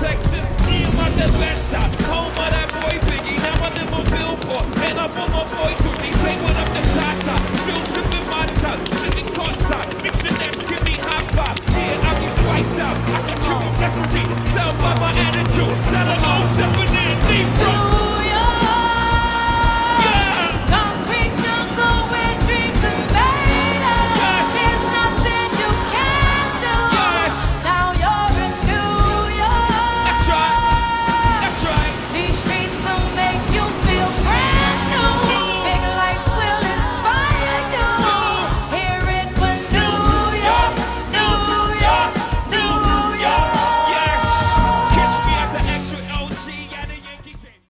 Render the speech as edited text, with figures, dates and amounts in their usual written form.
section, Ian Marta Besta, home of the